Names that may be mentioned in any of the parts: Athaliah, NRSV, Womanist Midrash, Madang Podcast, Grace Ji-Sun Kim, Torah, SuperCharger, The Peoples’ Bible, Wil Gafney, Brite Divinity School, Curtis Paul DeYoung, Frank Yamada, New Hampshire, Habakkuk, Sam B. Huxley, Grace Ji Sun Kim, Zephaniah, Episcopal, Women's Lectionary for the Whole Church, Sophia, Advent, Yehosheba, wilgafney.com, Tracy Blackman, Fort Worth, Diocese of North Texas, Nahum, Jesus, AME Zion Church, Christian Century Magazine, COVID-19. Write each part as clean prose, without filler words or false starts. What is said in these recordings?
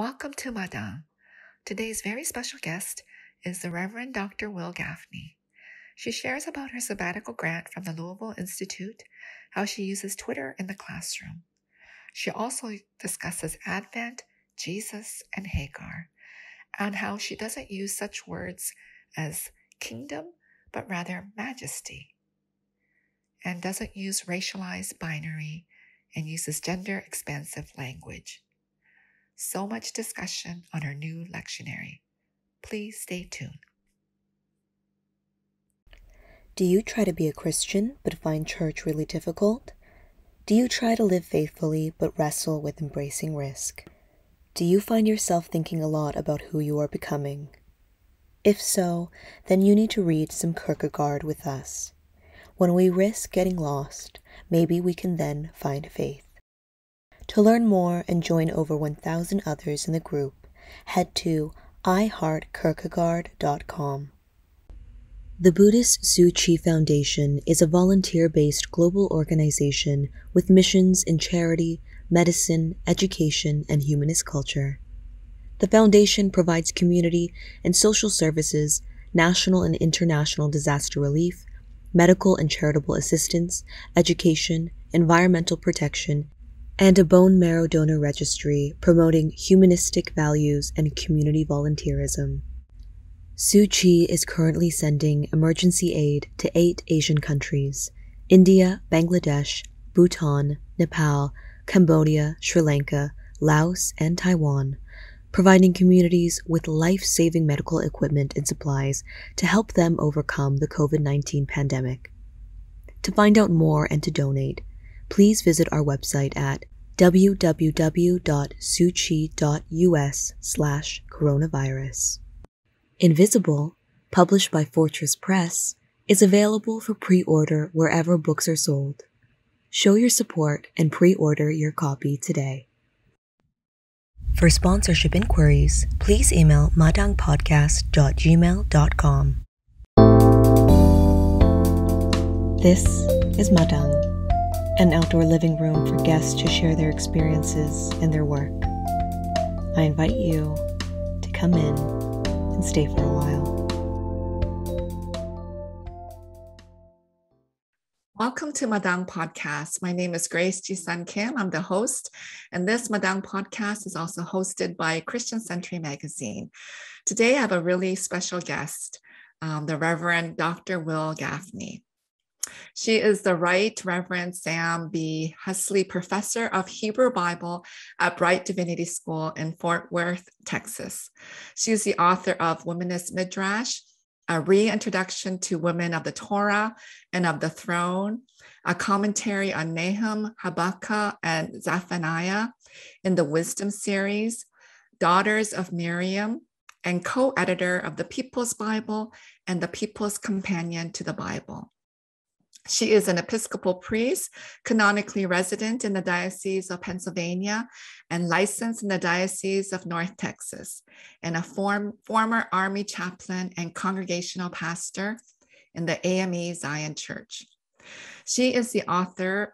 Welcome to Madang. Today's very special guest is the Reverend Dr. Wil Gafney. She shares about her sabbatical grant from the Louisville Institute, how she uses Twitter in the classroom. She also discusses Advent, Jesus, and Hagar, and how she doesn't use such words as kingdom, but rather majesty, and doesn't use racialized binary and uses gender-expansive language. So much discussion on her new lectionary. Please stay tuned. Do you try to be a Christian but find church really difficult? Do you try to live faithfully but wrestle with embracing risk? Do you find yourself thinking a lot about who you are becoming? If so, then you need to read some Kierkegaard with us. When we risk getting lost, maybe we can then find faith. To learn more and join over 1,000 others in the group, head to iHeartKierkegaard.com. The Buddhist Tzu Chi Foundation is a volunteer-based global organization with missions in charity, medicine, education, and humanist culture. The foundation provides community and social services, national and international disaster relief, medical and charitable assistance, education, environmental protection, and a bone marrow donor registry promoting humanistic values and community volunteerism. Tzu Chi is currently sending emergency aid to 8 Asian countries: India, Bangladesh, Bhutan, Nepal, Cambodia, Sri Lanka, Laos, and Taiwan, providing communities with life-saving medical equipment and supplies to help them overcome the COVID-19 pandemic. To find out more and to donate, please visit our website at www.suchi.us/coronavirus. Invisible, published by Fortress Press, is available for pre-order wherever books are sold. Show your support and pre-order your copy today. For sponsorship inquiries, please email madangpodcast@gmail.com. This is Madang, an outdoor living room for guests to share their experiences and their work. I invite you to come in and stay for a while. Welcome to Madang Podcast. My name is Grace Ji Sun Kim. I'm the host, and this Madang Podcast is also hosted by Christian Century Magazine. Today, I have a really special guest, the Reverend Dr. Wil Gafney. She is the Right Reverend Sam B. Huxley Professor of Hebrew Bible at Bright Divinity School in Fort Worth, Texas. She is the author of Womanist Midrash, a reintroduction to women of the Torah and of the throne, a commentary on Nahum, Habakkuk, and Zephaniah in the Wisdom series, Daughters of Miriam, and co-editor of the People's Bible and the People's Companion to the Bible. She is an Episcopal priest, canonically resident in the Diocese of Pennsylvania and licensed in the Diocese of North Texas, and a former Army chaplain and congregational pastor in the AME Zion Church. She is the author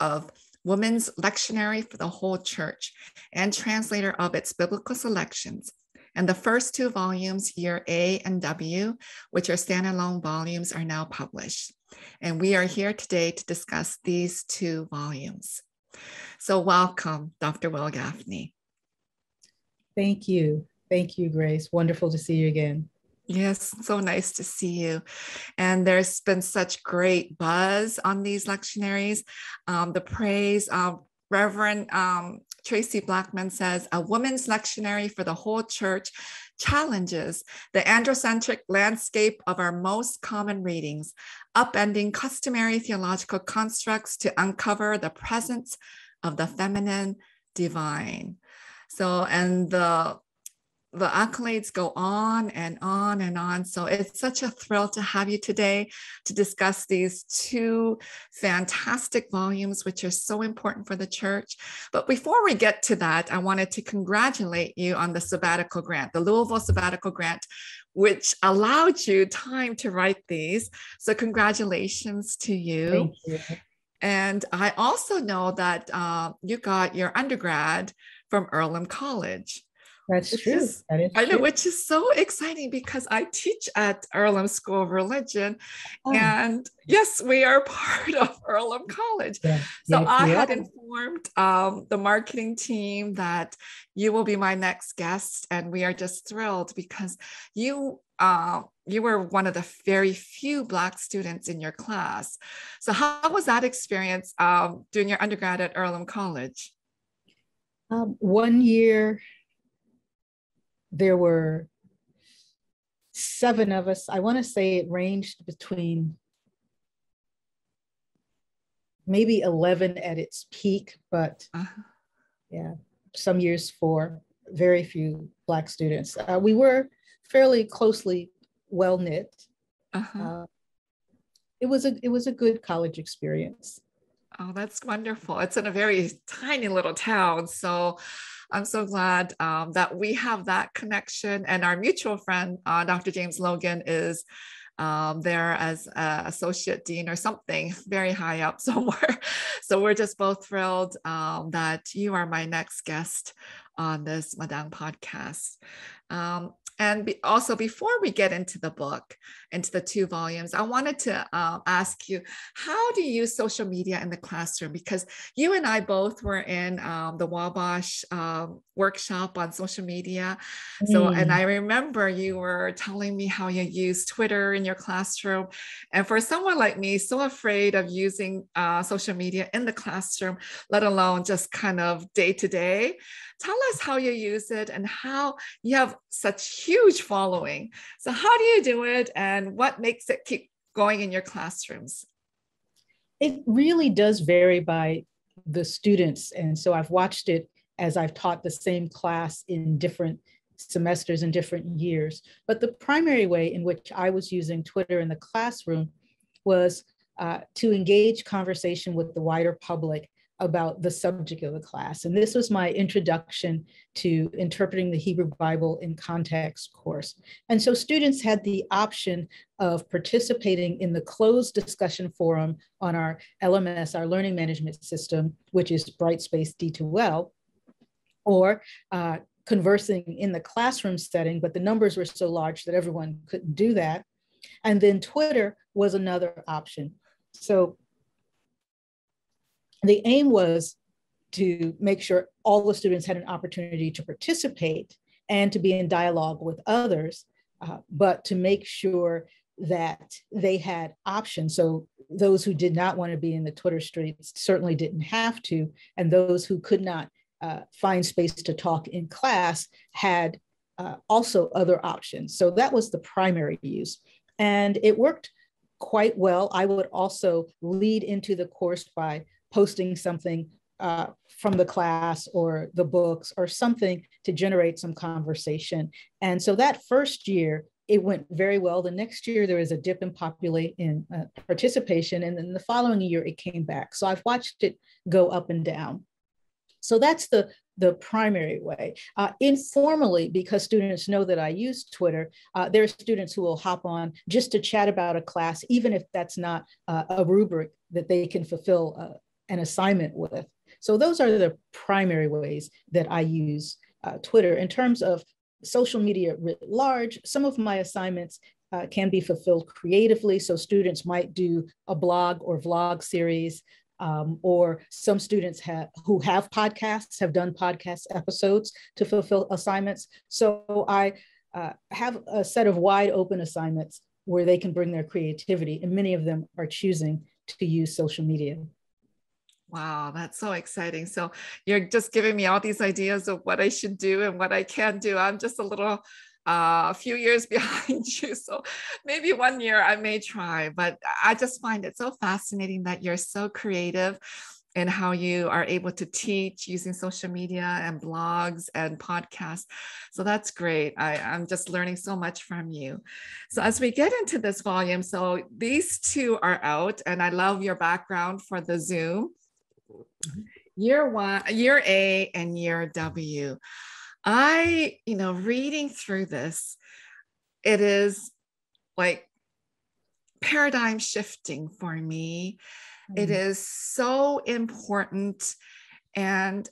of Women's Lectionary for the Whole Church and translator of its biblical selections, and the first 2 volumes, Year A and W, which are standalone volumes, are now published. And we are here today to discuss these 2 volumes. So welcome, Dr. Wil Gafney. Thank you. Thank you, Grace. Wonderful to see you again. Yes, so nice to see you. And there's been such great buzz on these lectionaries. The praise of Reverend Tracy Blackman says, a woman's lectionary for the whole church challenges the androcentric landscape of our most common readings, upending customary theological constructs to uncover the presence of the feminine divine. So, and the accolades go on and on and on. So it's such a thrill to have you today to discuss these 2 fantastic volumes, which are so important for the church. But before we get to that, I wanted to congratulate you on the sabbatical grant, the Louisville sabbatical grant, which allowed you time to write these. So congratulations to you. Thank you. And I also know that you got your undergrad from Earlham College. That's true. I know, which is so exciting because I teach at Earlham School of Religion. Oh. And yes, we are part of Earlham College. Yeah. So yes, I had informed the marketing team that you will be my next guest. And we are just thrilled because you were one of the very few Black students in your class. So how was that experience doing your undergrad at Earlham College? 1 year, there were 7 of us. I want to say it ranged between maybe 11 at its peak, but yeah, some years 4, very few Black students. We were fairly closely well knit. It was a good college experience. Oh, that's wonderful. It's in a very tiny little town. So I'm so glad that we have that connection. And our mutual friend, Dr. James Logan, is there as associate dean or something, very high up somewhere. So we're just both thrilled that you are my next guest on this Madang podcast. And also before we get into the book, into the 2 volumes, I wanted to ask you, how do you use social media in the classroom? Because you and I both were in the Wabash workshop on social media. So, and I remember you were telling me how you use Twitter in your classroom. And for someone like me, so afraid of using social media in the classroom, let alone just kind of day to day, tell us how you use it and how you have such huge following. So how do you do it and what makes it keep going in your classrooms? It really does vary by the students. And so I've watched it as I've taught the same class in different semesters and different years. But the primary way in which I was using Twitter in the classroom was to engage conversation with the wider public about the subject of the class. And this was my introduction to interpreting the Hebrew Bible in context course. And so students had the option of participating in the closed discussion forum on our LMS, our learning management system, which is Brightspace D2L, or conversing in the classroom setting, but the numbers were so large that everyone couldn't do that. And then Twitter was another option. So the aim was to make sure all the students had an opportunity to participate and to be in dialogue with others, but to make sure that they had options. So those who did not want to be in the Twitter streets certainly didn't have to, and those who could not find space to talk in class had also other options. So that was the primary use, and it worked quite well. I would also lead into the course by posting something from the class or the books or something to generate some conversation. And so that first year, it went very well. The next year, there was a dip in participation. And then the following year, it came back. So I've watched it go up and down. So that's the primary way. Informally, because students know that I use Twitter, there are students who will hop on just to chat about a class, even if that's not a rubric that they can fulfill an assignment with. So those are the primary ways that I use Twitter. In terms of social media writ large, some of my assignments can be fulfilled creatively. So students might do a blog or vlog series, or some students who have podcasts have done podcast episodes to fulfill assignments. So I have a set of wide open assignments where they can bring their creativity, and many of them are choosing to use social media. Wow, that's so exciting. So you're just giving me all these ideas of what I should do and what I can do. I'm just a few years behind you. So maybe 1 year I may try, but I just find it so fascinating that you're so creative and how you are able to teach using social media and blogs and podcasts. So that's great. I'm just learning so much from you. So as we get into this volume, so these 2 are out, and I love your background for the Zoom. Year 1, year A and year W. Reading through this, it is like paradigm shifting for me. It is so important. And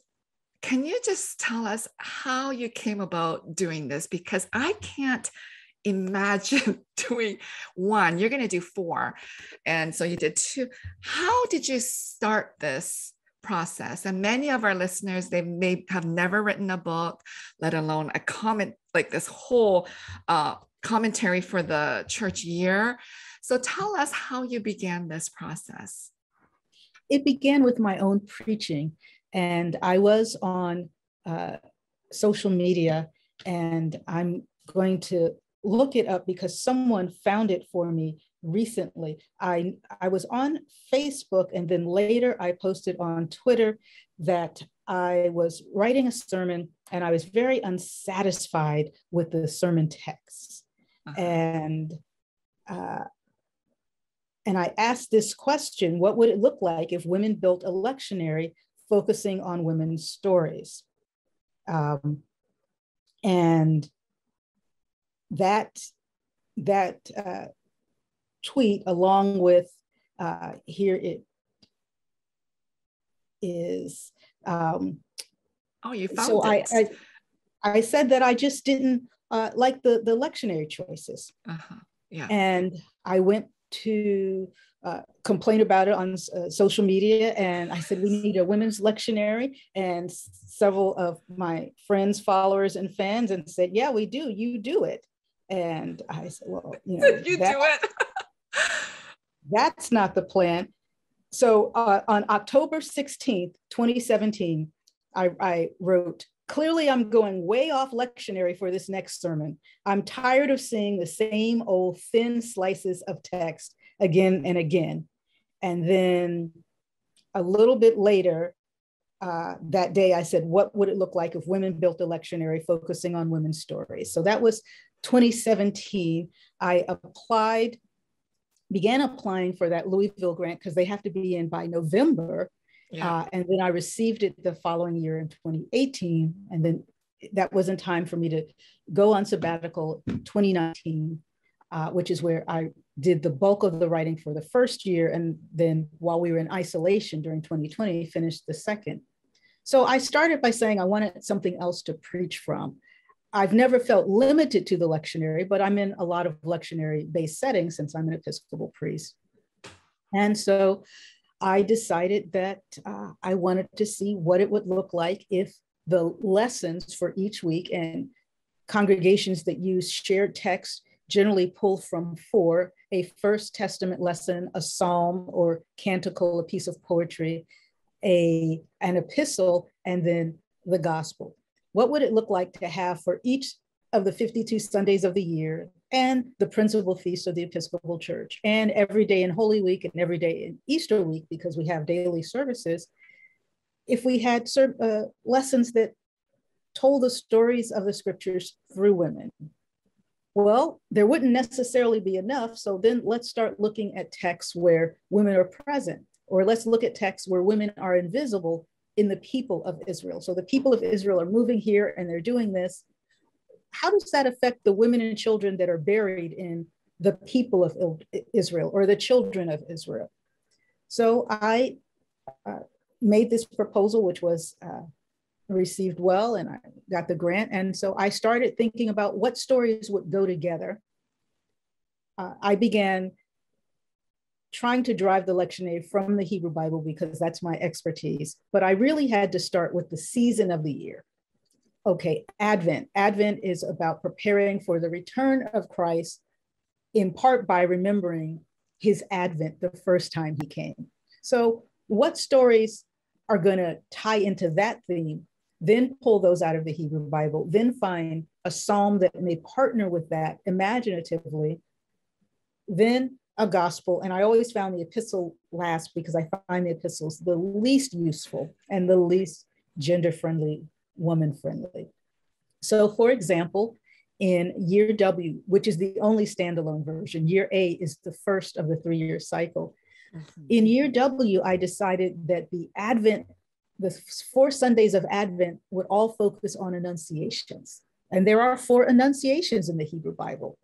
Can you just tell us how you came about doing this? Because I can't imagine doing one. You're going to do four. And so you did two. How did you start this process? And many of our listeners, they may have never written a book, let alone a comment, like this whole commentary for the church year. So tell us how you began this process. It began with my own preaching. And I was on social media, and I'm going to look it up because someone found it for me recently. I was on Facebook, and then later I posted on Twitter that I was writing a sermon and I was very unsatisfied with the sermon text. Uh-huh. And I asked this question: what would it look like if women built a lectionary focusing on women's stories? And that tweet, along with here it is. Oh, you found so it. I said that I just didn't like the lectionary choices. Uh-huh. Yeah. And I went to complain about it on social media. And I said, we need a women's lectionary. And several of my friends, followers, and fans and said, yeah, we do. You do it. And I said, well, you know, you do it. That's not the plan. So on October 16th, 2017, I wrote, clearly I'm going way off lectionary for this next sermon. I'm tired of seeing the same old thin slices of text again and again. And then a little bit later that day, I said, what would it look like if women built a lectionary focusing on women's stories? So that was 2017. I began applying for that Louisville grant because they have to be in by November. Yeah. And then I received it the following year in 2018. And then that was in time for me to go on sabbatical 2019, which is where I did the bulk of the writing for the first year. And then while we were in isolation during 2020, finished the second. So I started by saying I wanted something else to preach from. I've never felt limited to the lectionary, but I'm in a lot of lectionary-based settings since I'm an Episcopal priest. And so I decided that I wanted to see what it would look like if the lessons for each week, and congregations that use shared text generally pull from four: a First Testament lesson, a psalm or canticle, a piece of poetry, an epistle, and then the gospel. What would it look like to have for each of the 52 Sundays of the year and the principal feast of the Episcopal Church and every day in Holy Week and every day in Easter week, because we have daily services, if we had lessons that told the stories of the scriptures through women? Well, there wouldn't necessarily be enough. So then let's start looking at texts where women are present, or let's look at texts where women are invisible in the people of Israel. So the people of Israel are moving here and they're doing this. How does that affect the women and children that are buried in the people of Israel or the children of Israel? So I made this proposal, which was received well, and I got the grant. And so I started thinking about what stories would go together. I began trying to drive the lectionary from the Hebrew Bible because that's my expertise, but I really had to start with the season of the year. Okay, Advent. Advent is about preparing for the return of Christ, in part by remembering his Advent the first time he came. So what stories are going to tie into that theme, then pull those out of the Hebrew Bible, then find a psalm that may partner with that imaginatively, then a gospel. And I always found the epistle last because I find the epistles the least useful and the least gender-friendly, woman-friendly. So for example, in year W, which is the only standalone version, year A is the first of the three-year cycle. Mm-hmm. In year W, I decided that the four Sundays of Advent would all focus on annunciations. And there are four annunciations in the Hebrew Bible: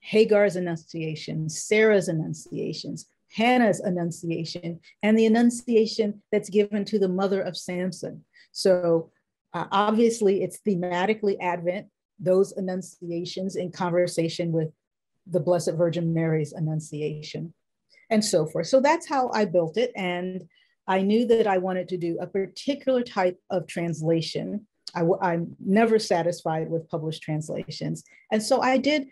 Hagar's annunciation, Sarah's annunciations, Hannah's annunciation, and the annunciation that's given to the mother of Samson. So Obviously, it's thematically Advent, those annunciations in conversation with the Blessed Virgin Mary's annunciation and so forth. So that's how I built it. And I knew that I wanted to do a particular type of translation. I'm never satisfied with published translations. And so I did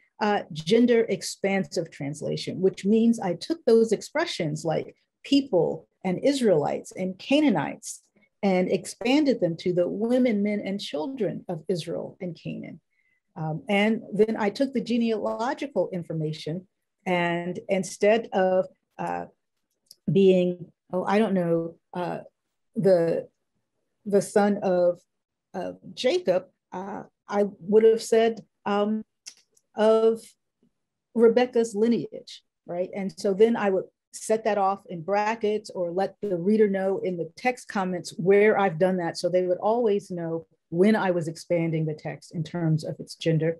gender expansive translation, which means I took those expressions like people and Israelites and Canaanites and expanded them to the women, men, and children of Israel and Canaan. And then I took the genealogical information, and instead of being, the son of Jacob, I would have said of Rebecca's lineage, right? And so then I would set that off in brackets or let the reader know in the text comments where I've done that, so they would always know when I was expanding the text in terms of its gender.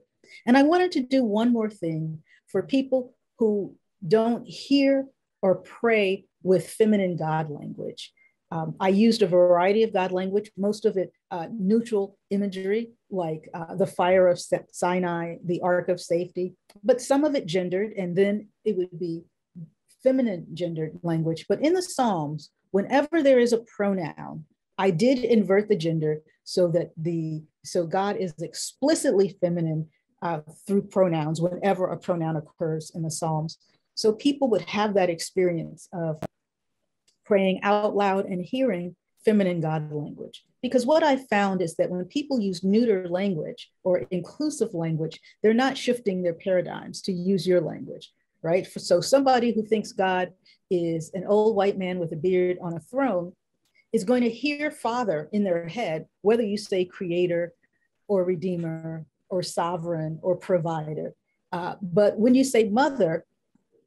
And I wanted to do one more thing for people who don't hear or pray with feminine God language. I used a variety of God language, most of it neutral imagery, like the fire of Sinai, the Ark of Safety, but some of it gendered, and then it would be feminine gendered language. But in the Psalms, whenever there is a pronoun, I did invert the gender so God is explicitly feminine through pronouns whenever a pronoun occurs in the Psalms. So people would have that experience of praying out loud and hearing feminine God language. Because what I found is that when people use neuter language or inclusive language, they're not shifting their paradigms to use your language, right? So somebody who thinks God is an old white man with a beard on a throne is going to hear Father in their head, whether you say creator or redeemer or sovereign or provider. But when you say mother,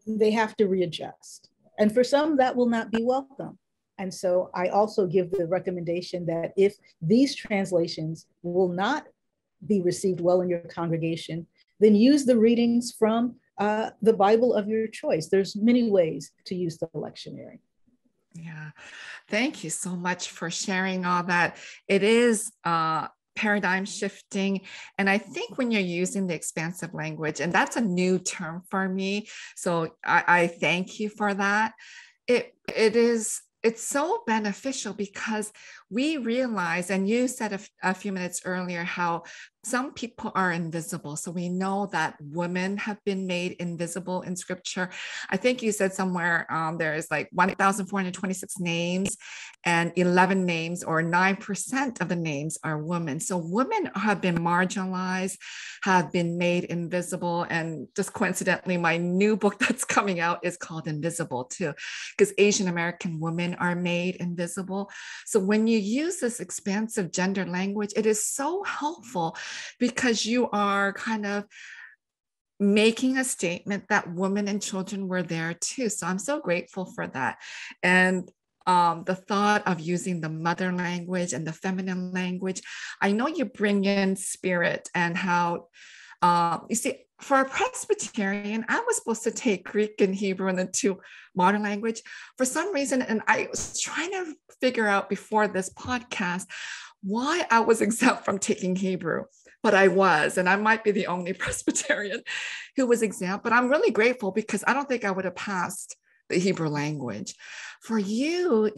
they have to readjust. And for some, that will not be welcome. And so I also give the recommendation that if these translations will not be received well in your congregation, then use the readings from the Bible of your choice. There's many ways to use the lectionary. Yeah, thank you so much for sharing all that. It is paradigm shifting. And I think when you're using the expansive language, and that's a new term for me, so I thank you for that. It's so beneficial because we realize, and you said a few minutes earlier, how some people are invisible. So we know that women have been made invisible in scripture. I think you said somewhere there is like 1,426 names, and 11 names or 9% of the names are women. So women have been marginalized, have been made invisible. And just coincidentally, my new book that's coming out is called Invisible too, because Asian American women are made invisible. So when you use this expansive gender language, it is so helpful because you are kind of making a statement that women and children were there too. So I'm so grateful for that. And the thought of using the mother language and the feminine language, I know you bring in spirit and how, you see, for a Presbyterian, I was supposed to take Greek and Hebrew and the two modern language for some reason. And I was trying to figure out before this podcast why I was exempt from taking Hebrew, but I was, and I might be the only Presbyterian who was exempt, but I'm really grateful because I don't think I would have passed the Hebrew language. For you,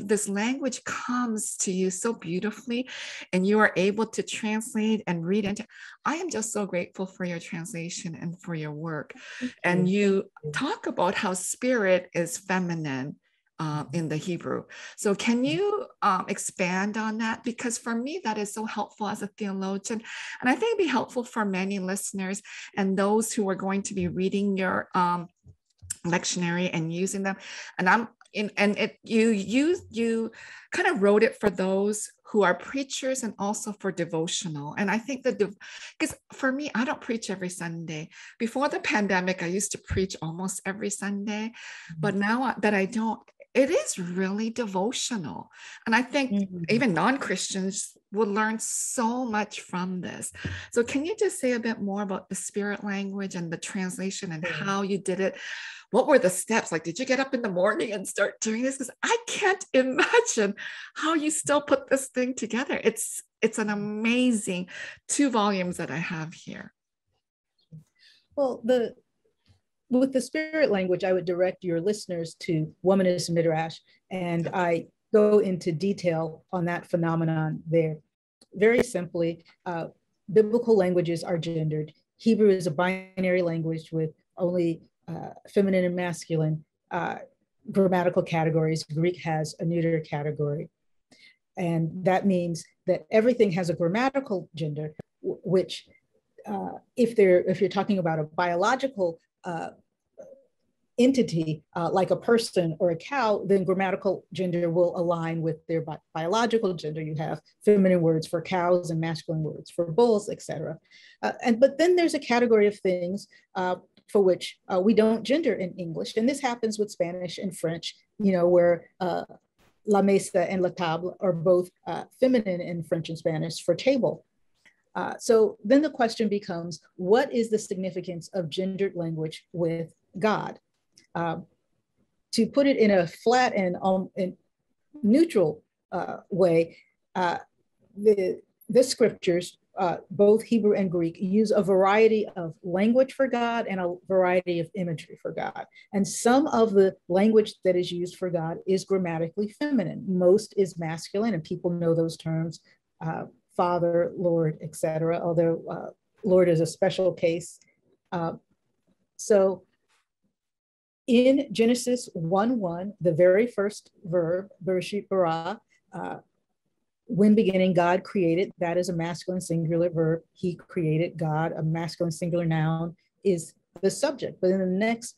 this language comes to you so beautifully, and you are able to translate and read into. I am just so grateful for your translation and for your work. And you talk about how spirit is feminine in the Hebrew. So can you expand on that? Because for me, that is so helpful as a theologian. And I think it'd be helpful for many listeners and those who are going to be reading your lectionary and using them. And you kind of wrote it for those who are preachers and also for devotional. And I think that because for me, I don't preach every Sunday. Before the pandemic, I used to preach almost every Sunday, but now that I don't, it is really devotional. And I think even non-Christians will learn so much from this. So can you just say a bit more about the spirit language and the translation and how you did it? What were the steps? Like, did you get up in the morning and start doing this? Because I can't imagine how you still put this thing together. It's an amazing 2 volumes that I have here. Well, with the spirit language, I would direct your listeners to Womanist Midrash, and I go into detail on that phenomenon there. Very simply, biblical languages are gendered. Hebrew is a binary language with only feminine and masculine grammatical categories. Greek has a neuter category. And that means that everything has a grammatical gender, which if you're talking about a biological entity like a person or a cow, then grammatical gender will align with their biological gender. You have feminine words for cows and masculine words for bulls, etc. But then there's a category of things for which we don't gender in English, and this happens with Spanish and French. You know, where la mesa and la table are both feminine in French and Spanish for table. So then the question becomes, what is the significance of gendered language with God? To put it in a flat and neutral way, the scriptures, both Hebrew and Greek, use a variety of language for God and a variety of imagery for God. And some of the language that is used for God is grammatically feminine. Most is masculine, and people know those terms, Father, Lord, etc., although Lord is a special case. So in Genesis 1:1, the very first verb, Bereshit bara, when beginning God created, that is a masculine singular verb. He created God, a masculine singular noun, is the subject. But in the next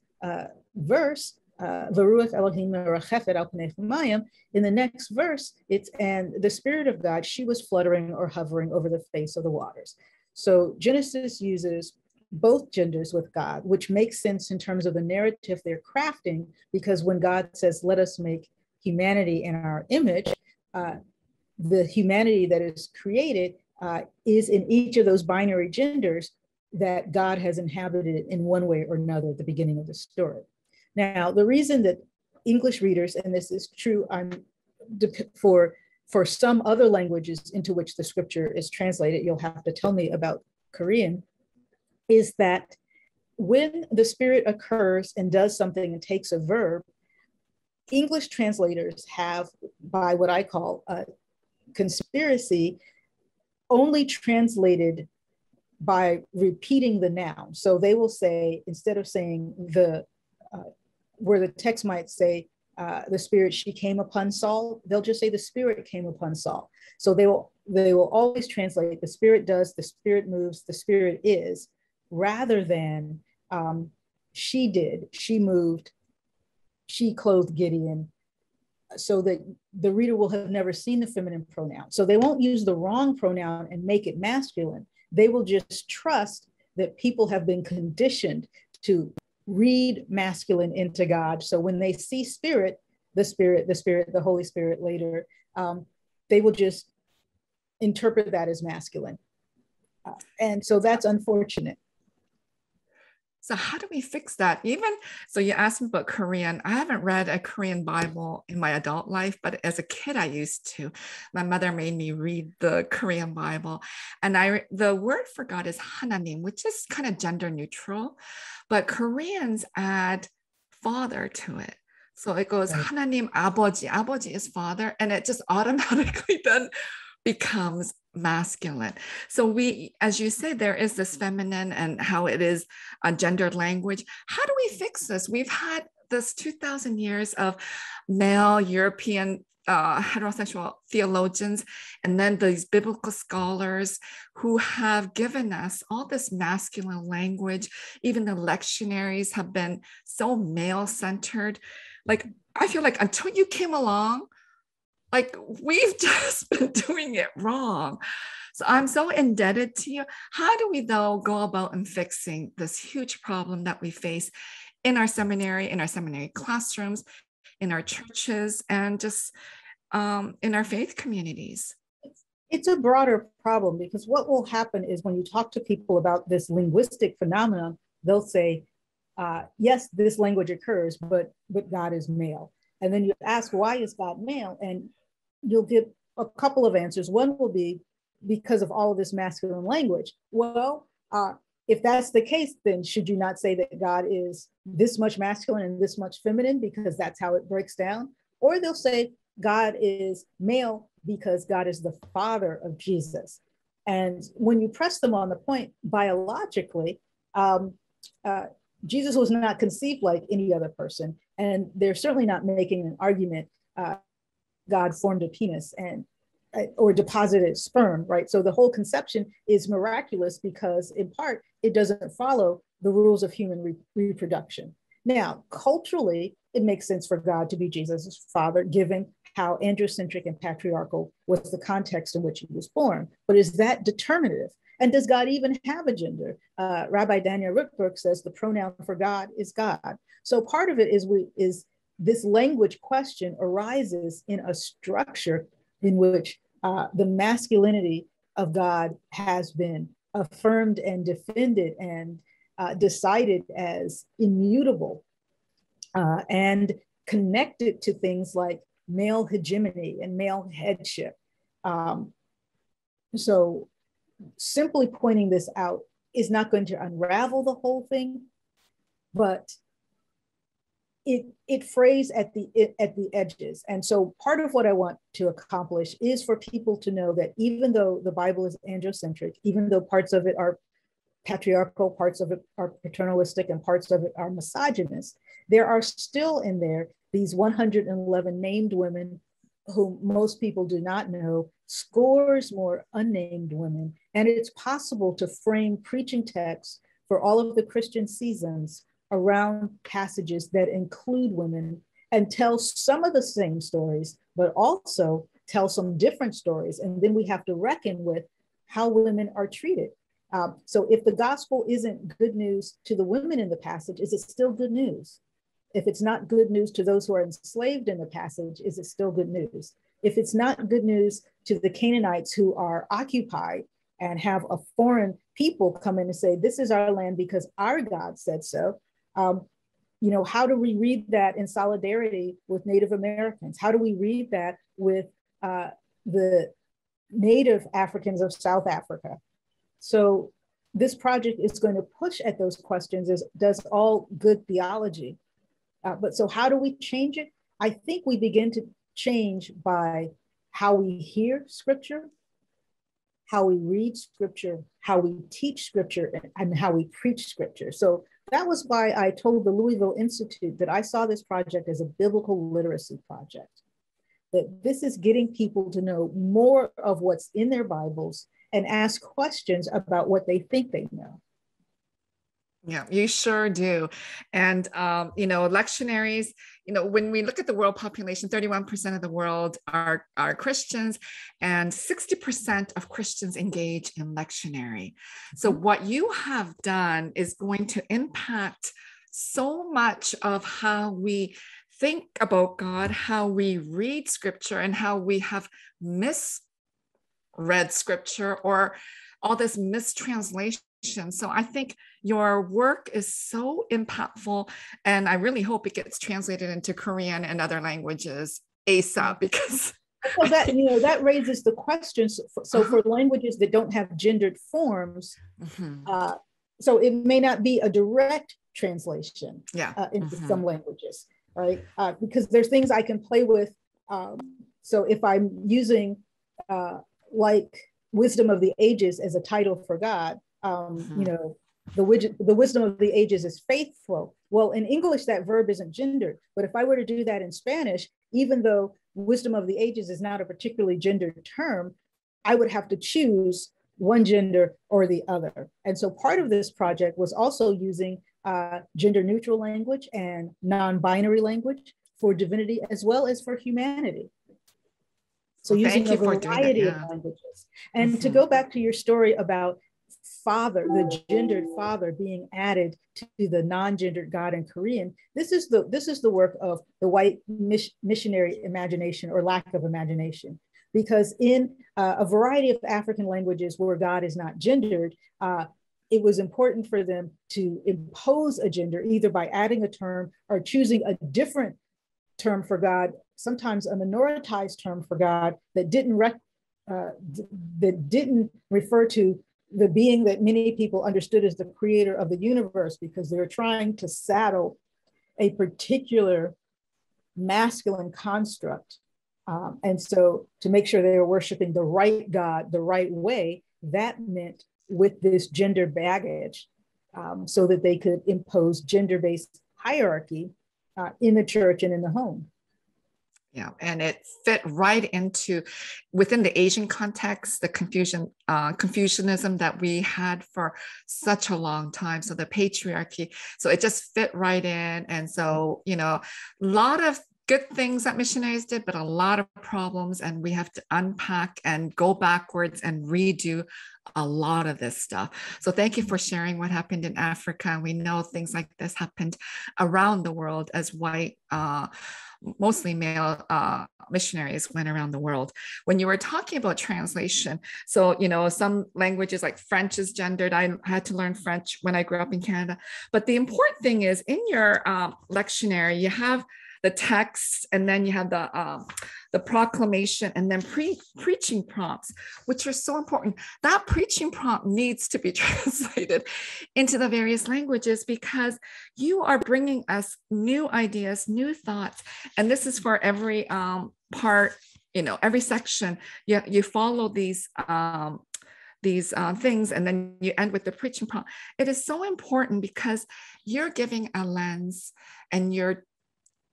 verse, Varuach Elohim merachefet al pnei hamayim, in the next verse, it's, and the Spirit of God, she was fluttering or hovering over the face of the waters. So Genesis uses both genders with God, which makes sense in terms of the narrative they're crafting, because when God says, let us make humanity in our image, the humanity that is created is in each of those binary genders that God has inhabited in one way or another at the beginning of the story. Now, the reason that English readers, and this is true for some other languages into which the scripture is translated, you'll have to tell me about Korean, is that when the Spirit occurs and does something and takes a verb, English translators have, by what I call a conspiracy, only translated by repeating the noun. So they will say, instead of saying where the text might say, the Spirit, she came upon Saul, they'll just say the Spirit came upon Saul. So they will always translate the Spirit does, the Spirit moves, the Spirit is, rather than she did, she moved, she clothed Gideon, so that the reader will have never seen the feminine pronoun. So they won't use the wrong pronoun and make it masculine. They will just trust that people have been conditioned to read masculine into God. So when they see Spirit, the Holy Spirit later, they will just interpret that as masculine. And so that's unfortunate. So how do we fix that? Even so, you asked me about Korean. I haven't read a Korean Bible in my adult life, but as a kid, I used to. My mother made me read the Korean Bible, and the word for God is 하나님, which is kind of gender neutral, but Koreans add father to it. So it goes 하나님 아버지. 아버지 is father, and it just automatically then becomes masculine. So we, as you say, there is this feminine and how it is a gendered language. How do we fix this? We've had this 2,000 years of male European heterosexual theologians, and then these biblical scholars who have given us all this masculine language. Even the lectionaries have been so male-centered. Like, I feel like until you came along, like, we've just been doing it wrong. So I'm so indebted to you. How do we, though, go about in fixing this huge problem that we face in our seminary classrooms, in our churches, and just in our faith communities. It's a broader problem, because what will happen is when you talk to people about this linguistic phenomenon, they'll say, yes, this language occurs, but God is male. And then you ask, why is God male? And you'll get a couple of answers. One will be because of all of this masculine language. Well, if that's the case, then should you not say that God is this much masculine and this much feminine, because that's how it breaks down? Or they'll say God is male because God is the father of Jesus. And when you press them on the point, biologically, Jesus was not conceived like any other person. And they're certainly not making an argument, God formed a penis and or deposited sperm, right? So the whole conception is miraculous because in part, it doesn't follow the rules of human reproduction. Now, culturally, it makes sense for God to be Jesus' father, given how androcentric and patriarchal was the context in which he was born. But is that determinative? And does God even have a gender? Rabbi Daniel Rutberg says the pronoun for God is God. So part of it is this language question arises in a structure in which the masculinity of God has been affirmed and defended and decided as immutable and connected to things like male hegemony and male headship. So simply pointing this out is not going to unravel the whole thing, but it frays at the edges. And so part of what I want to accomplish is for people to know that even though the Bible is androcentric, even though parts of it are patriarchal, parts of it are paternalistic, and parts of it are misogynist, there are still in there these 111 named women whom most people do not know, scores more unnamed women. And it's possible to frame preaching texts for all of the Christian seasons around passages that include women and tell some of the same stories, but also tell some different stories. And then we have to reckon with how women are treated. So if the gospel isn't good news to the women in the passage, is it still good news? If it's not good news to those who are enslaved in the passage, is it still good news? If it's not good news to the Canaanites who are occupied and have a foreign people come in and say, this is our land because our God said so, you know, how do we read that in solidarity with Native Americans? How do we read that with the Native Africans of South Africa? So this project is going to push at those questions, as does all good theology. But so how do we change it? I think we begin to change by how we hear scripture, how we read scripture, how we teach scripture, and how we preach scripture. So that was why I told the Louisville Institute that I saw this project as a biblical literacy project, that this is getting people to know more of what's in their Bibles and ask questions about what they think they know. Yeah, you sure do. And, you know, lectionaries, you know, when we look at the world population, 31% of the world are Christians, and 60% of Christians engage in lectionary. So what you have done is going to impact so much of how we think about God, how we read scripture, and how we have misread scripture, or all this mistranslation. So I think your work is so impactful, and I really hope it gets translated into Korean and other languages ASAP, because well, that, you know, that raises the questions. So for languages that don't have gendered forms, so it may not be a direct translation into some languages, right? Because there's things I can play with. So if I'm using like Wisdom of the Ages as a title for God, you know, the wisdom of the ages is faithful. Well, in English, that verb isn't gendered. But if I were to do that in Spanish, even though wisdom of the ages is not a particularly gendered term, I would have to choose one gender or the other. And so part of this project was also using gender neutral language and non-binary language for divinity as well as for humanity. So using a variety of languages. And to go back to your story about father, the gendered father being added to the non-gendered God in Korean, this is the work of the white missionary imagination or lack of imagination. Because in a variety of African languages where God is not gendered, it was important for them to impose a gender, either by adding a term or choosing a different term for God, sometimes a minoritized term for God that didn't refer to the being that many people understood as the creator of the universe, because they were trying to saddle a particular masculine construct. And so to make sure they were worshiping the right God the right way, that meant with this gender baggage, so that they could impose gender-based hierarchy in the church and in the home. Yeah, and it fit right into, within the Asian context, the Confucianism that we had for such a long time. So the patriarchy, so it just fit right in. And so, you know, a lot of good things that missionaries did, but a lot of problems. And we have to unpack and go backwards and redo a lot of this stuff. So thank you for sharing what happened in Africa. And we know things like this happened around the world as white, mostly male missionaries went around the world. When you were talking about translation, so, you know, some languages like French is gendered. I had to learn French when I grew up in Canada. But the important thing is in your lectionary, you have the text, and then you have the proclamation, and then preaching prompts, which are so important. That preaching prompt needs to be translated into the various languages, because you are bringing us new ideas, new thoughts. And this is for every part, you know, every section. You follow these things, and then you end with the preaching prompt. It is so important because you're giving a lens, and you're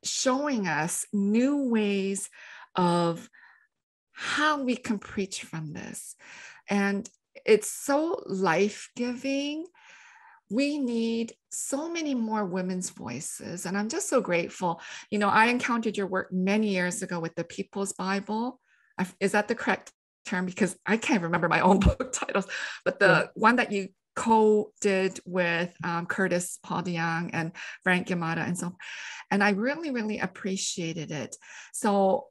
showing us new ways of how we can preach from this. And it's so life-giving. We need so many more women's voices. And I'm just so grateful. You know, I encountered your work many years ago with the People's Bible. Is that the correct term? Because I can't remember my own book titles, but the one that you co-did with Curtis Paul DeYoung and Frank Yamada and so on. And I really, really appreciated it. So,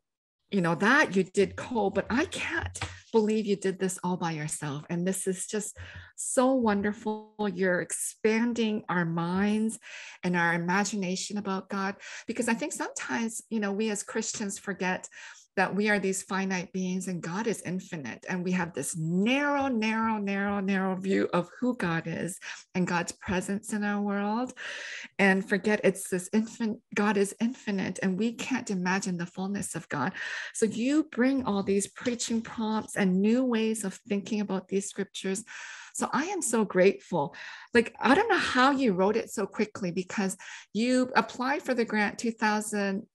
you know, that you did co, but I can't believe you did this all by yourself. And this is just so wonderful. You're expanding our minds and our imagination about God, because I think sometimes, you know, we as Christians forget that we are these finite beings and God is infinite. And we have this narrow, narrow, narrow, narrow view of who God is and God's presence in our world, and forget it's this infinite, God is infinite, and we can't imagine the fullness of God. So you bring all these preaching prompts and new ways of thinking about these scriptures. So I am so grateful. Like, I don't know how you wrote it so quickly, because you applied for the grant 2017,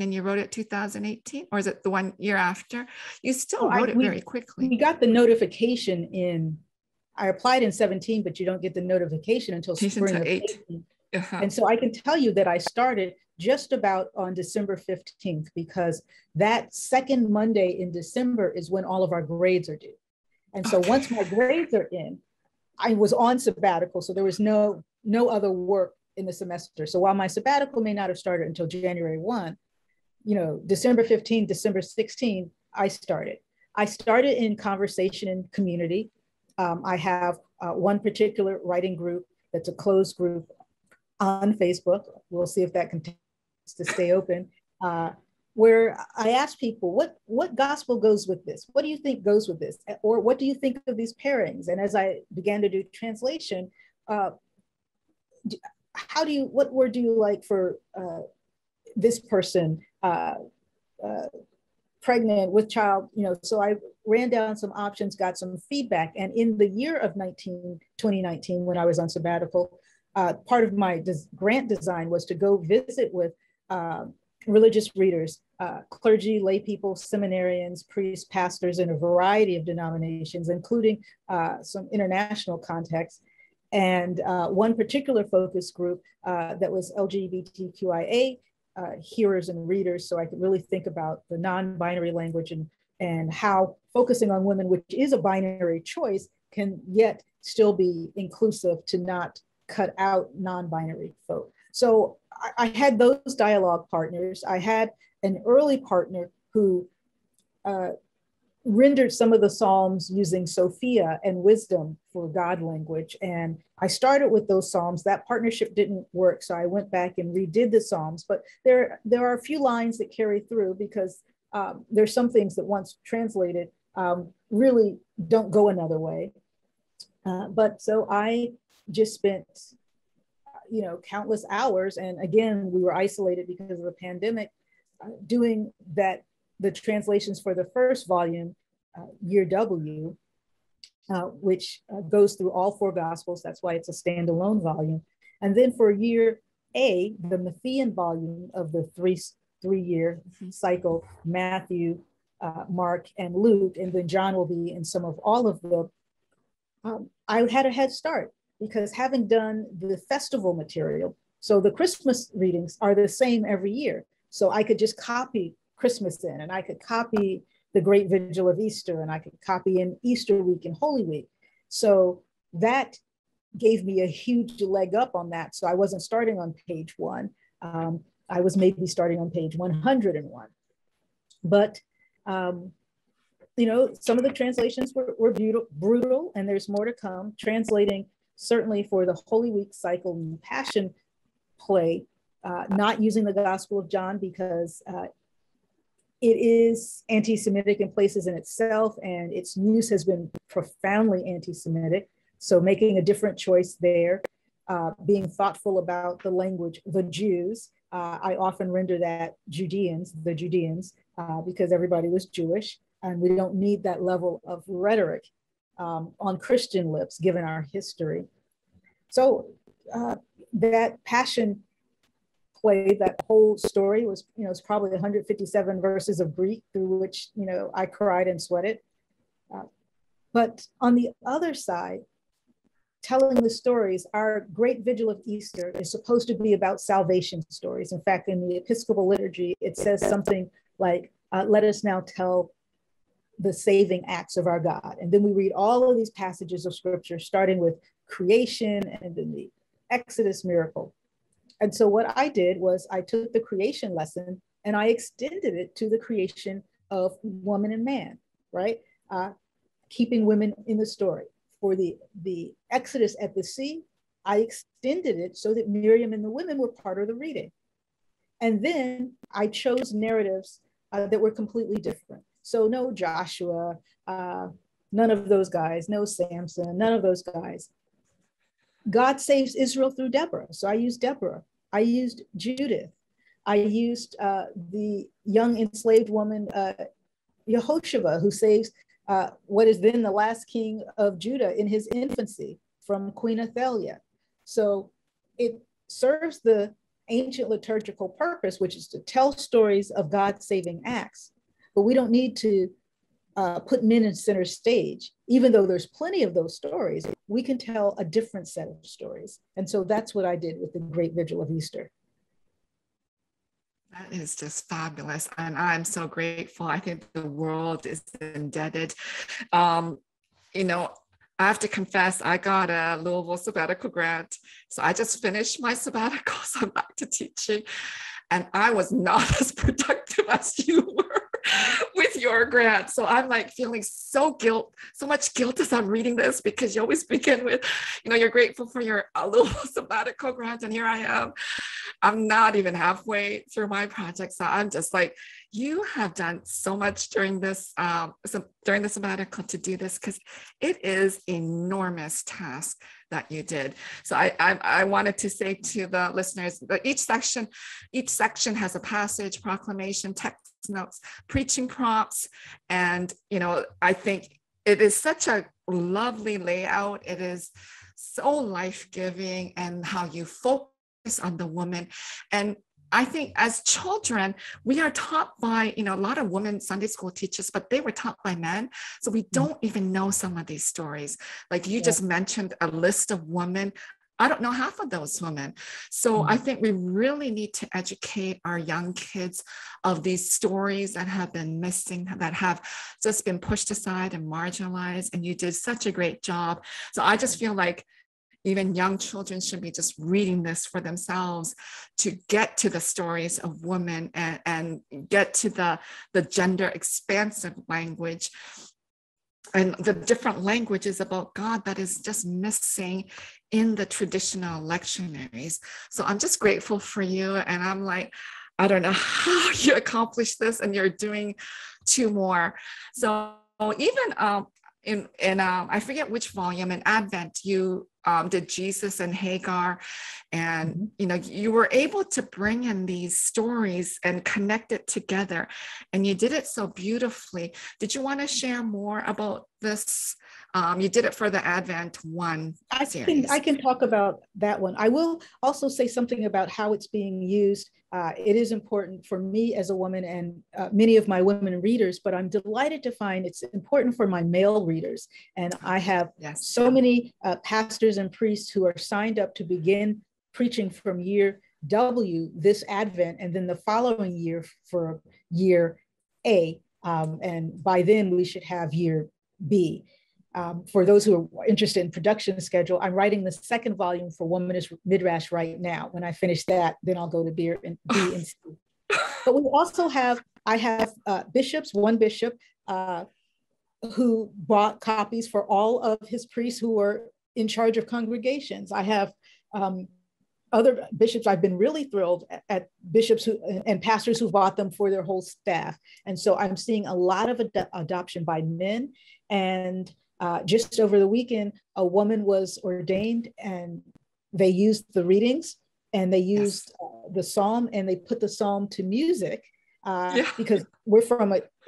and you wrote it 2018, or is it the one year after? You still wrote it very quickly. We got the notification I applied in 17, but you don't get the notification until spring of 18. Uh-huh. And so I can tell you that I started just about on December 15th, because that second Monday in December is when all of our grades are due. And so once my grades are in, I was on sabbatical, so there was no other work in the semester. So while my sabbatical may not have started until January 1, you know, December 15, December 16, I started in conversation and community. I have one particular writing group that's a closed group on Facebook. We'll see if that continues to stay open, where I ask people, what gospel goes with this? What do you think goes with this? Or what do you think of these pairings? And as I began to do translation, what word do you like for this person pregnant with child? You know, so I ran down some options, got some feedback. And in the year of 2019, when I was on sabbatical, part of my grant design was to go visit with religious readers, clergy, lay people, seminarians, priests, pastors in a variety of denominations, including some international contexts. And one particular focus group that was LGBTQIA hearers and readers. So I could really think about the non-binary language and how focusing on women, which is a binary choice, can yet still be inclusive to not cut out non-binary folk. So I had those dialogue partners. I had an early partner who rendered some of the Psalms using Sophia and Wisdom for God language. And I started with those Psalms. That partnership didn't work. So I went back and redid the Psalms. But there are a few lines that carry through because there's some things that once translated really don't go another way. But so I just spent, you know, countless hours. And again, we were isolated because of the pandemic, doing that, the translations for the first volume, Year W, which goes through all four Gospels. That's why it's a standalone volume. And then for Year A, the Matthean volume of the three-year cycle, Matthew, Mark, and Luke, and then John will be in some of all of them. I had a head start because having done the festival material, so the Christmas readings are the same every year. So I could just copy Christmas in, and I could copy the Great Vigil of Easter, and I could copy in Easter week and Holy Week. So that gave me a huge leg up on that. So I wasn't starting on page one. I was maybe starting on page 101. But, you know, some of the translations were brutal, and there's more to come. Translating certainly for the Holy Week cycle and Passion play, not using the Gospel of John because it is anti-Semitic in places in itself, and its use has been profoundly anti-Semitic. So making a different choice there, being thoughtful about the language, the Jews. I often render that Judeans, the Judeans, because everybody was Jewish, and we don't need that level of rhetoric on Christian lips, given our history. So that Passion play, that whole story was, you know, it's probably 157 verses of Greek through which, you know, I cried and sweated. But on the other side, telling the stories, our Great Vigil of Easter is supposed to be about salvation stories. In fact, in the Episcopal liturgy, it says something like, let us now tell the saving acts of our God. And then we read all of these passages of scripture, starting with creation and then the Exodus miracle. And so what I did was I took the creation lesson and I extended it to the creation of woman and man, right? Keeping women in the story. For the Exodus at the sea, I extended it so that Miriam and the women were part of the reading. And then I chose narratives that were completely different. So no Joshua, none of those guys, no Samson, none of those guys. God saves Israel through Deborah. So I used Deborah. I used Judith. I used the young enslaved woman, Yehosheba, who saves what is then the last king of Judah in his infancy from Queen Athaliah. So it serves the ancient liturgical purpose, which is to tell stories of God's saving acts. But we don't need to put men in center stage, even though there's plenty of those stories. We can tell a different set of stories. And so that's what I did with the Great Vigil of Easter. That is just fabulous. And I'm so grateful. I think the world is indebted. You know, I have to confess, I got a Louisville sabbatical grant. So I just finished my sabbatical, so I'm back to teaching. And I was not as productive as you were with your grant. So I'm like feeling so much guilt as I'm reading this, because you always begin with, you know, you're grateful for your Louisville sabbatical grant. And here I am. I'm not even halfway through my project. So I'm just like, you have done so much during this, during the sabbatical to do this, because it is enormous task that you did. So I wanted to say to the listeners that each section has a passage, proclamation, text notes, preaching prompts. And, you know, I think it is such a lovely layout. It is so life-giving, and how you focus on the woman. And I think as children, we are taught by, you know, a lot of women Sunday school teachers, but they were taught by men. So we don't even know some of these stories. Like you just mentioned a list of women I don't know half of those women. So I think we really need to educate our young kids of these stories that have been missing, that have just been pushed aside and marginalized. And you did such a great job. So I just feel like even young children should be just reading this for themselves to get to the stories of women and get to the gender expansive language and the different languages about God that is just missing in the traditional lectionaries. So I'm just grateful for you. And I'm like, I don't know how you accomplished this, and you're doing two more. So even in I forget which volume, in Advent, you did Jesus and Hagar, and you know, you were able to bring in these stories and connect it together, and you did it so beautifully. Did you want to share more about this? You did it for the Advent one series. I can talk about that one. I will also say something about how it's being used. It is important for me as a woman and many of my women readers, but I'm delighted to find it's important for my male readers. And I have so many pastors and priests who are signed up to begin preaching from year W this Advent, and then the following year for year A. And by then we should have year B. For those who are interested in production schedule, I'm writing the second volume for Womanist Midrash right now. When I finish that, then I'll go to B and C. But we also have, I have bishops, one bishop who bought copies for all of his priests who were in charge of congregations. I have other bishops. I've been really thrilled at bishops and pastors who bought them for their whole staff. And so I'm seeing a lot of adoption by men. And just over the weekend, a woman was ordained, and they used the readings, and they used the psalm, and they put the psalm to music because we're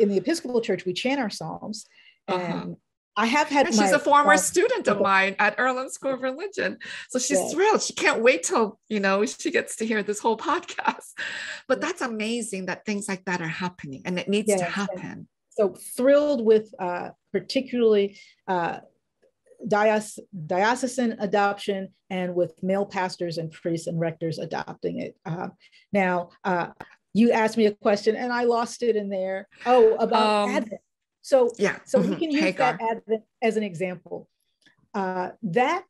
in the Episcopal Church, we chant our psalms. And I have had, and she's a former student of mine at Earlham School of Religion. So she's thrilled. She can't wait till, you know, she gets to hear this whole podcast. But that's amazing that things like that are happening, and it needs to happen. So thrilled with particularly diocesan adoption, and with male pastors and priests and rectors adopting it. Now, you asked me a question and I lost it in there. Oh, about Advent. So we can use Hagar, that Advent as an example. That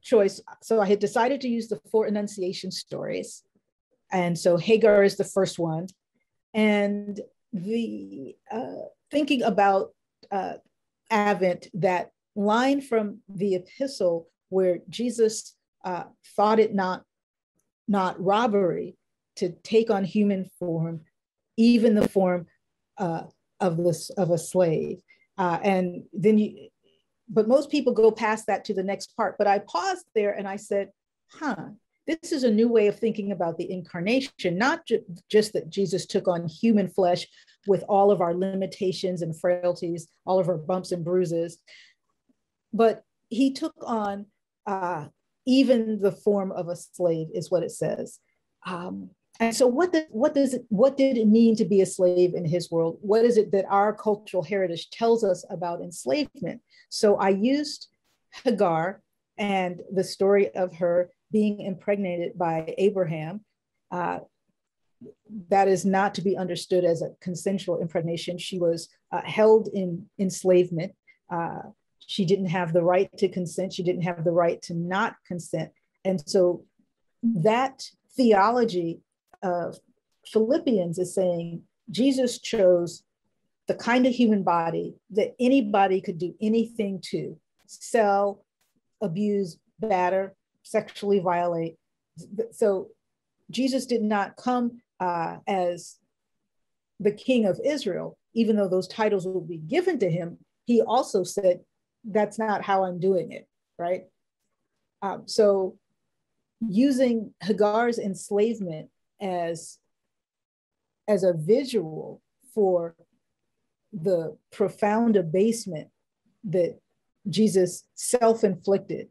choice, so I had decided to use the four Annunciation stories. And so Hagar is the first one. And the thinking about Advent, that line from the epistle where Jesus thought it not robbery to take on human form, even the form of a slave, and then you. But most people go past that to the next part. But I paused there and I said, this is a new way of thinking about the incarnation, not just that Jesus took on human flesh with all of our limitations and frailties, all of our bumps and bruises, but he took on even the form of a slave, is what it says. And so what did it mean to be a slave in his world? What is it that our cultural heritage tells us about enslavement? So I used Hagar and the story of her being impregnated by Abraham. That is not to be understood as a consensual impregnation. She was held in enslavement. She didn't have the right to consent. She didn't have the right to not consent. And so that theology of Philippians is saying Jesus chose the kind of human body that anybody could do anything to: sell, abuse, batter, sexually violate. So Jesus did not come as the king of Israel, even though those titles will be given to him. He also said, that's not how I'm doing it, right? So using Hagar's enslavement as a visual for the profound abasement that Jesus self-inflicted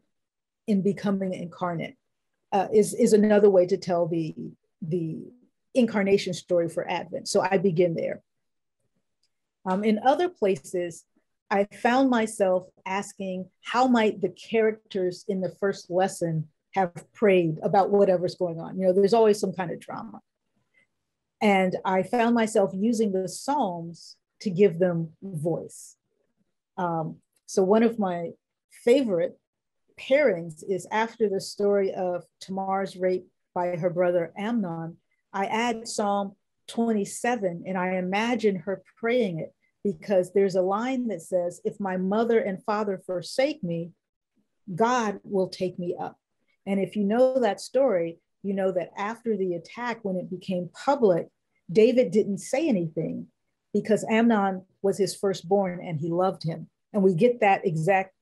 in becoming incarnate is another way to tell the incarnation story for Advent. So I begin there. In other places, I found myself asking, how might the characters in the first lesson have prayed about whatever's going on. You know, there's always some kind of drama. And I found myself using the Psalms to give them voice. So one of my favorite pairings is after the story of Tamar's rape by her brother Amnon, I add Psalm 27 and I imagine her praying it, because there's a line that says, if my mother and father forsake me, God will take me up. And if you know that story, you know that after the attack, when it became public, David didn't say anything because Amnon was his firstborn and he loved him. And we get that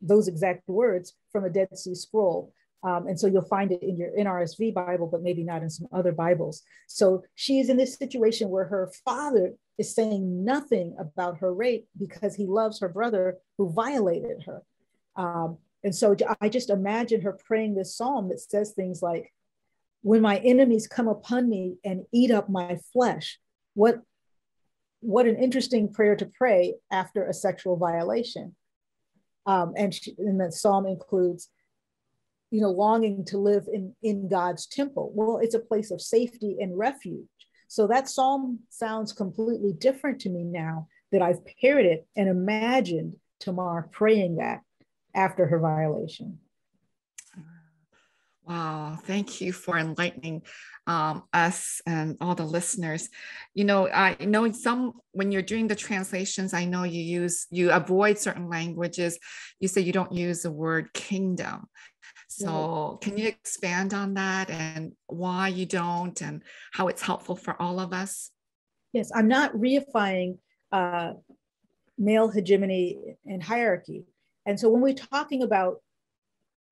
those exact words from a Dead Sea Scroll. And so you'll find it in your NRSV Bible, but maybe not in some other Bibles. So she is in this situation where her father is saying nothing about her rape because he loves her brother who violated her. And so I just imagine her praying this psalm that says things like, when my enemies come upon me and eat up my flesh. What an interesting prayer to pray after a sexual violation. And that psalm includes, you know, longing to live in God's temple. Well, it's a place of safety and refuge. So that psalm sounds completely different to me now that I've paired it and imagined Tamar praying that after her violation. Wow, thank you for enlightening us and all the listeners. You know, I know when you're doing the translations, I know you avoid certain languages. You say you don't use the word kingdom. So can you expand on that and why you don't and how it's helpful for all of us? Yes, I'm not reifying male hegemony and hierarchy. And so when we're talking about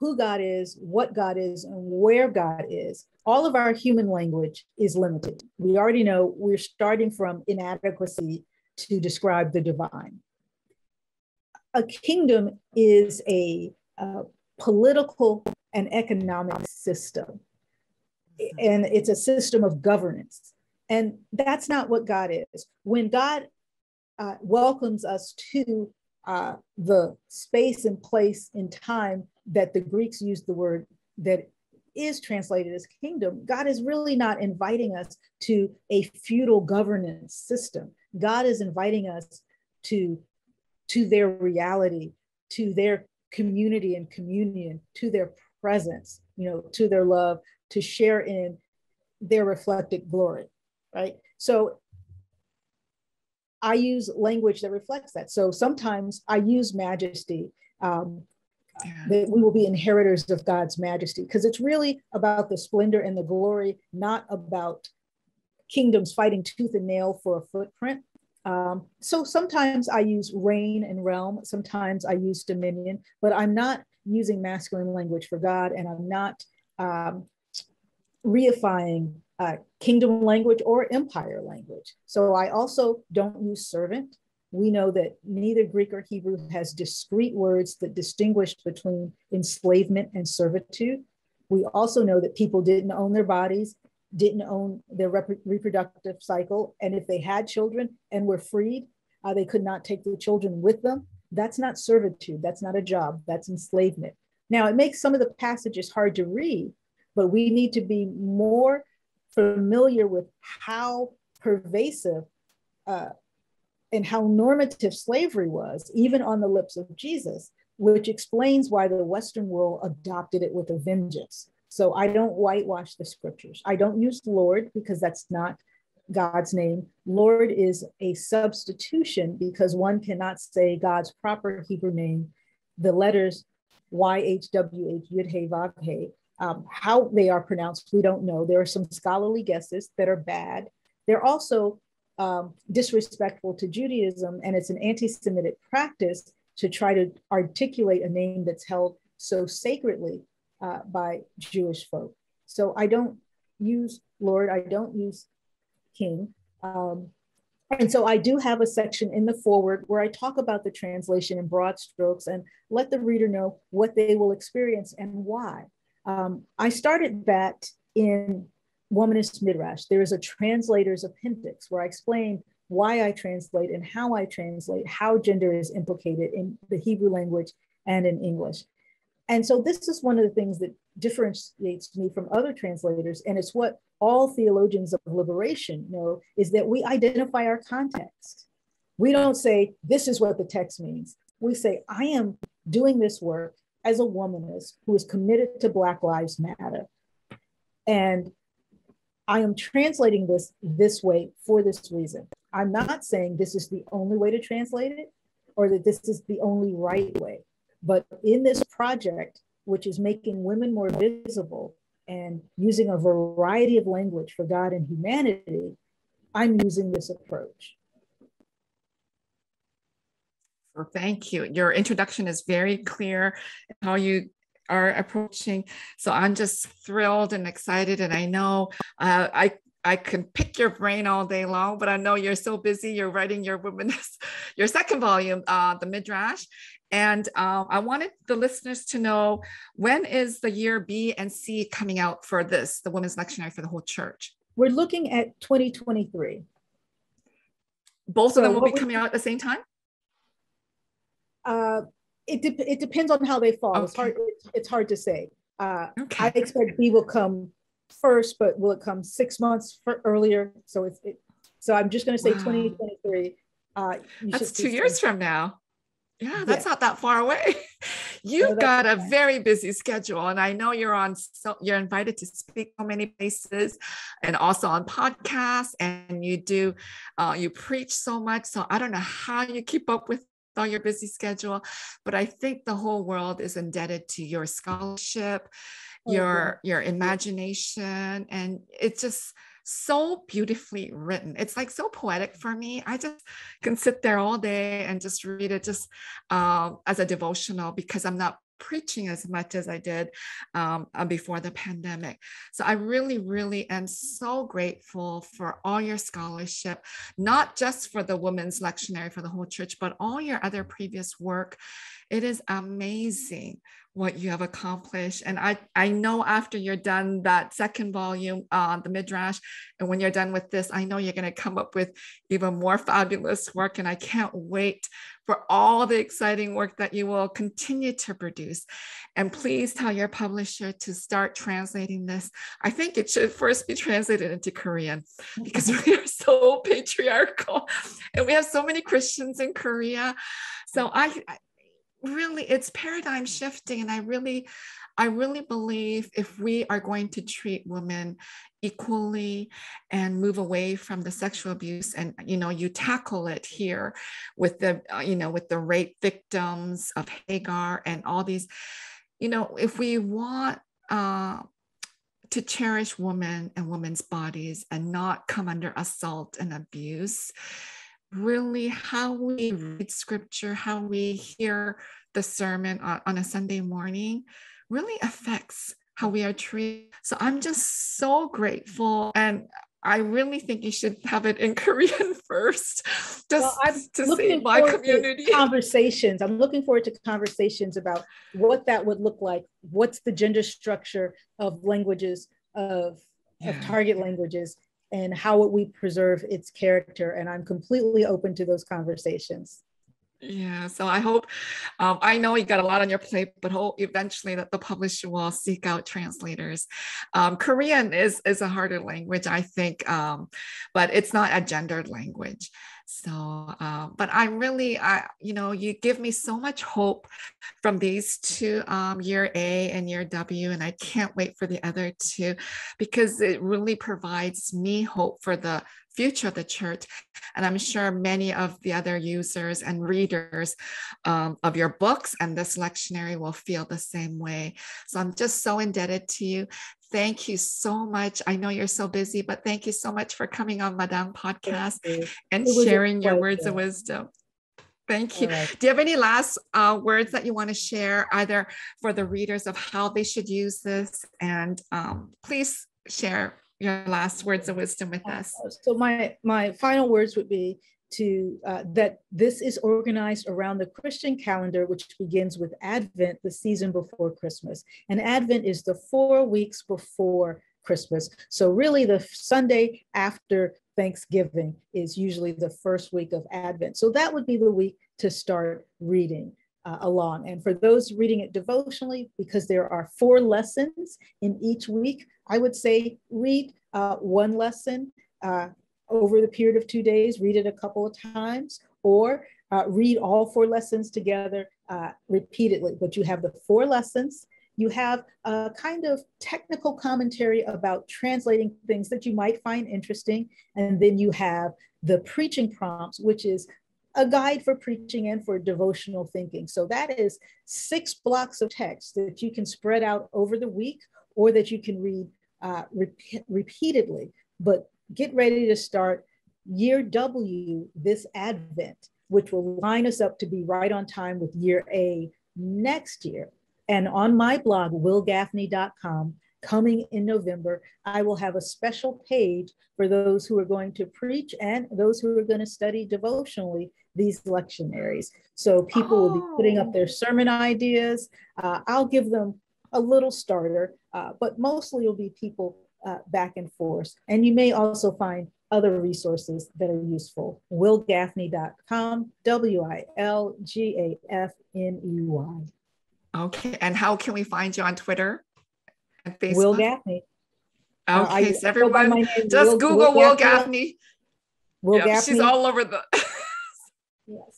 who God is, what God is, and where God is, all of our human language is limited. We already know we're starting from inadequacy to describe the divine. A kingdom is a political and economic system, and it's a system of governance. And that's not what God is. When God welcomes us to the space and place and time that the Greeks used the word that is translated as kingdom, God is really not inviting us to a feudal governance system. God is inviting us to their reality, to their community and communion, to their presence, you know, to their love, to share in their reflected glory, right? So I use language that reflects that. So sometimes I use majesty, that we will be inheritors of God's majesty, because it's really about the splendor and the glory, not about kingdoms fighting tooth and nail for a footprint. So sometimes I use reign and realm, sometimes I use dominion, but I'm not using masculine language for God, and I'm not reifying kingdom language or empire language. So I also don't use servant. We know that neither Greek or Hebrew has discrete words that distinguish between enslavement and servitude. We also know that people didn't own their bodies, didn't own their reproductive cycle. And if they had children and were freed, they could not take the children with them. That's not servitude. That's not a job. That's enslavement. Now, it makes some of the passages hard to read, but we need to be more familiar with how pervasive and how normative slavery was, even on the lips of Jesus, which explains why the Western world adopted it with a vengeance. So I don't whitewash the scriptures. I don't use Lord because that's not God's name. Lord is a substitution because one cannot say God's proper Hebrew name, the letters YHWH, Yud-Heh, Vav-Heh. How they are pronounced, we don't know. There are some scholarly guesses that are bad. They're also disrespectful to Judaism, and it's an anti-Semitic practice to try to articulate a name that's held so sacredly by Jewish folk. So I don't use Lord, I don't use King. And so I do have a section in the foreword where I talk about the translation in broad strokes and let the reader know what they will experience and why. I started that in Womanist Midrash. There is a translator's appendix where I explain why I translate and how I translate, how gender is implicated in the Hebrew language and in English. And so this is one of the things that differentiates me from other translators, and it's what all theologians of liberation know, is that we identify our context. We don't say, this is what the text means. We say, I am doing this work as a womanist who is committed to Black Lives Matter. And I am translating this way for this reason. I'm not saying this is the only way to translate it or that this is the only right way. But in this project, which is making women more visible and using a variety of language for God and humanity, I'm using this approach. Well, thank you. Your introduction is very clear, how you are approaching. So I'm just thrilled and excited. And I know I can pick your brain all day long, but I know you're so busy. You're writing your womanist, your second volume, the Midrash. And I wanted the listeners to know, when is the year B and C coming out for this, the Women's Lectionary for the Whole Church? We're looking at 2023. Both of them will be coming out at the same time? It depends on how they fall. Okay. It's hard to say. Okay. I expect B will come first, but will it come 6 months earlier? So so I'm just going to say 2023. That's 2 years from now. Yeah, that's not that far away. You've got a very busy schedule, and I know you're invited to speak so many places, and also on podcasts. And you do, you preach so much. So I don't know how you keep up with all your busy schedule, but I think the whole world is indebted to your scholarship, your imagination, and it's just so beautifully written. It's like so poetic for me. I just can sit there all day and just read it just as a devotional, because I'm not preaching as much as I did before the pandemic. So I really, really am so grateful for all your scholarship, not just for the Women's Lectionary for the Whole Church, but all your other previous work. It is amazing what you have accomplished. And I know after you're done that second volume, the Midrash, and when you're done with this, I know you're going to come up with even more fabulous work. And I can't wait for all the exciting work that you will continue to produce. And please tell your publisher to start translating this. I think it should first be translated into Korean, because we are so patriarchal and we have so many Christians in Korea. So I really, it's paradigm shifting. And I really believe if we are going to treat women equally and move away from the sexual abuse, and, you know, you tackle it here with the, you know, with the rape victims of Hagar and all these, you know, if we want to cherish women and women's bodies and not come under assault and abuse, really how we read scripture, how we hear the sermon on a Sunday morning really affects how we are treated. So I'm just so grateful. And I really think you should have it in Korean first, to save my community. I'm looking forward to conversations about what that would look like. What's the gender structure of languages, of target languages, and how would we preserve its character? And I'm completely open to those conversations. Yeah, so I hope, I know you got a lot on your plate, but hope eventually that the publisher will seek out translators. Korean is a harder language, I think, but it's not a gendered language. So, but you give me so much hope from these two, year A and year W, and I can't wait for the other two, because it really provides me hope for the future of the church. And I'm sure many of the other users and readers of your books and this lectionary will feel the same way. So I'm just so indebted to you. Thank you so much. I know you're so busy, but thank you so much for coming on Madang Podcast and sharing your words of wisdom. Thank you. Right. Do you have any last words that you want to share, either for the readers of how they should use this? And please share your last words of wisdom with us. So my final words would be to that this is organized around the Christian calendar, which begins with Advent, the season before Christmas. And Advent is the 4 weeks before Christmas. So really the Sunday after Thanksgiving is usually the first week of Advent. So that would be the week to start reading. along. And for those reading it devotionally, because there are 4 lessons in each week, I would say read one lesson over the period of 2 days, read it a couple of times, or read all 4 lessons together repeatedly. But you have the 4 lessons. You have a kind of technical commentary about translating things that you might find interesting. And then you have the preaching prompts, which is a guide for preaching and for devotional thinking. So that is 6 blocks of text that you can spread out over the week or that you can read repeatedly. But get ready to start year W this Advent, which will line us up to be right on time with year A next year. And on my blog, wilgafney.com, coming in November, I will have a special page for those who are going to preach and those who are going to study devotionally these lectionaries. So people will be putting up their sermon ideas. I'll give them a little starter, but mostly it'll be people back and forth. And you may also find other resources that are useful. wilgafney.com, WILGAFNEY. Okay, and how can we find you on Twitter? Wil Gafney. Okay, so everyone just Google Wil Gafney. Yep, she's all over the yes.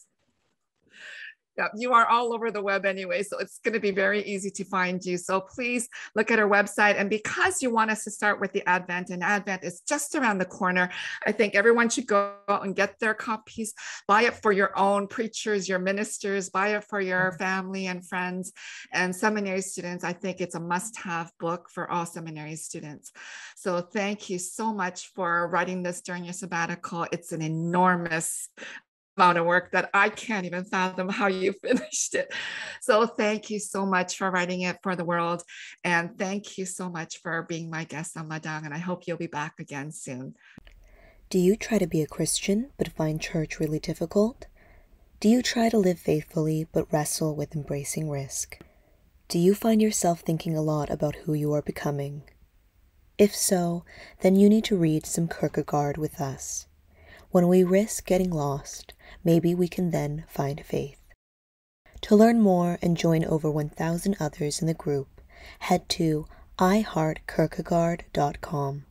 Yep, you are all over the web anyway, so it's going to be very easy to find you. So please look at her website. And because you want us to start with the Advent, and Advent is just around the corner, I think everyone should go out and get their copies, buy it for your own preachers, your ministers, buy it for your family and friends and seminary students. I think it's a must-have book for all seminary students. So thank you so much for writing this during your sabbatical. It's an enormous amount of work that I can't even fathom how you finished it. So thank you so much for writing it for the world. And thank you so much for being my guest on Madang. And I hope you'll be back again soon. Do you try to be a Christian but find church really difficult? Do you try to live faithfully but wrestle with embracing risk? Do you find yourself thinking a lot about who you are becoming? If so, then you need to read some Kierkegaard with us. When we risk getting lost, maybe we can then find faith. To learn more and join over 1,000 others in the group, head to iHeartKierkegaard.com.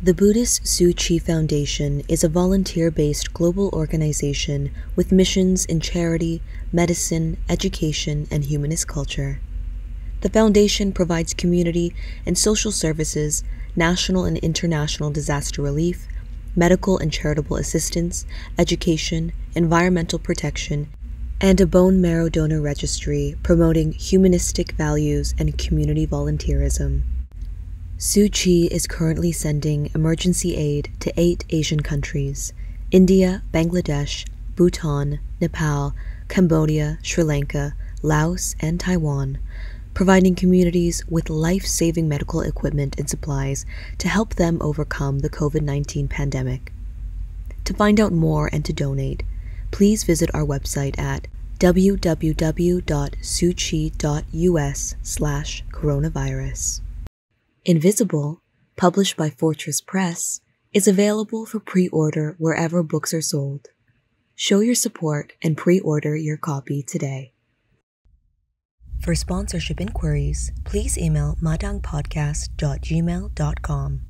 The Buddhist Tzu Chi Foundation is a volunteer-based global organization with missions in charity, medicine, education, and humanist culture. The foundation provides community and social services, national and international disaster relief, medical and charitable assistance, education, environmental protection, and a bone marrow donor registry promoting humanistic values and community volunteerism. Tzu Chi is currently sending emergency aid to 8 Asian countries: India, Bangladesh, Bhutan, Nepal, Cambodia, Sri Lanka, Laos, and Taiwan, providing communities with life-saving medical equipment and supplies to help them overcome the COVID-19 pandemic. To find out more and to donate, please visit our website at www.suchi.us/coronavirus. Invisible, published by Fortress Press, is available for pre-order wherever books are sold. Show your support and pre-order your copy today. For sponsorship inquiries, please email madangpodcast@gmail.com.